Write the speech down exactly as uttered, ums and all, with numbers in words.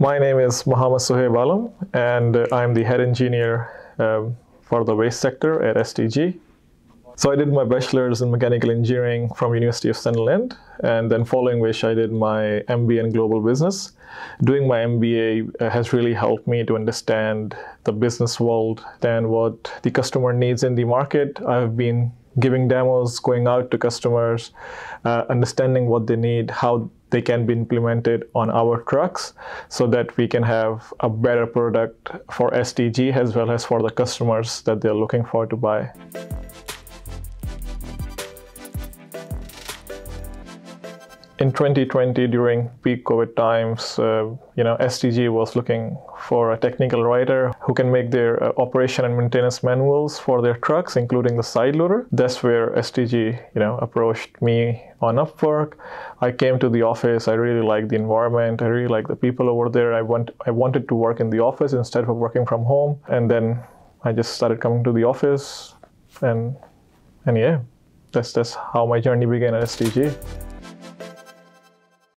My name is Muhammad Suheib Alam, and I'm the head engineer um, for the waste sector at S T G. So I did my bachelor's in mechanical engineering from University of Sunderland, and then following which I did my M B A in global business. Doing my M B A has really helped me to understand the business world and what the customer needs in the market. I've been giving demos, going out to customers, uh, understanding what they need, how they can be implemented on our trucks so that we can have a better product for S T G as well as for the customers that they're looking for to buy. In twenty twenty, during peak COVID times, uh, you know, S T G was looking for a technical writer who can make their uh, operation and maintenance manuals for their trucks, including the side loader. That's where S T G, you know, approached me on Upwork. I came to the office. I really liked the environment. I really liked the people over there. I want, I wanted to work in the office instead of working from home. And then I just started coming to the office, and and yeah, that's that's how my journey began at S T G.